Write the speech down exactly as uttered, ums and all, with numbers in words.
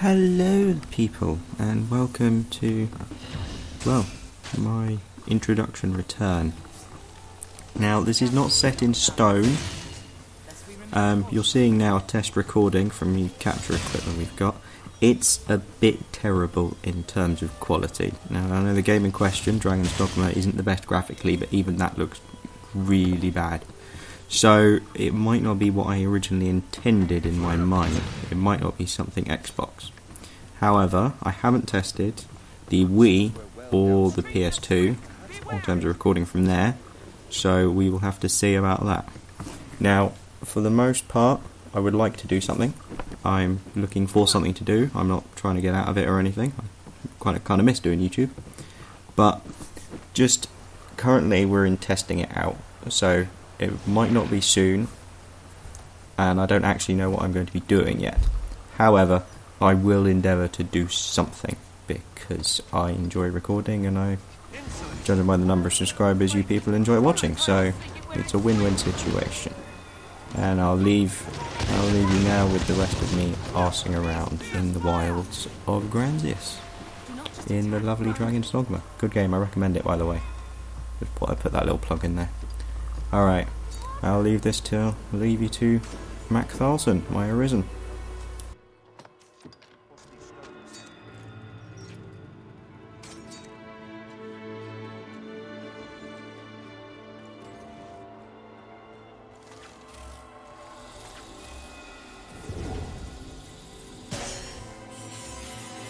Hello people, and welcome to, well, my introduction return. Now this is not set in stone. Um, you're seeing now a test recording from the capture equipment we've got. It's a bit terrible in terms of quality. Now I know the game in question, Dragon's Dogma, isn't the best graphically, but even that looks really bad. So it might not be what I originally intended in my mind. It might not be something Xbox. However, I haven't tested the Wii or the P S two in terms of recording from there, so we will have to see about that. Now, for the most part, I would like to do something. I'm looking for something to do. I'm not trying to get out of it or anything. I kind of, kind of miss doing YouTube. But just currently we're in testing it out, so it might not be soon, and I don't actually know what I'm going to be doing yet. However, I will endeavour to do something, because I enjoy recording, and I, judging by the number of subscribers, you people enjoy watching, so it's a win-win situation. And I'll leave, I'll leave you now with the rest of me arsing around in the wilds of Granzius, in the lovely Dragon's Dogma. Good game, I recommend it, by the way. Just thought I'd put that little plug in there. Alright, I'll leave this till leave you to Mac Thorson, my Arisen.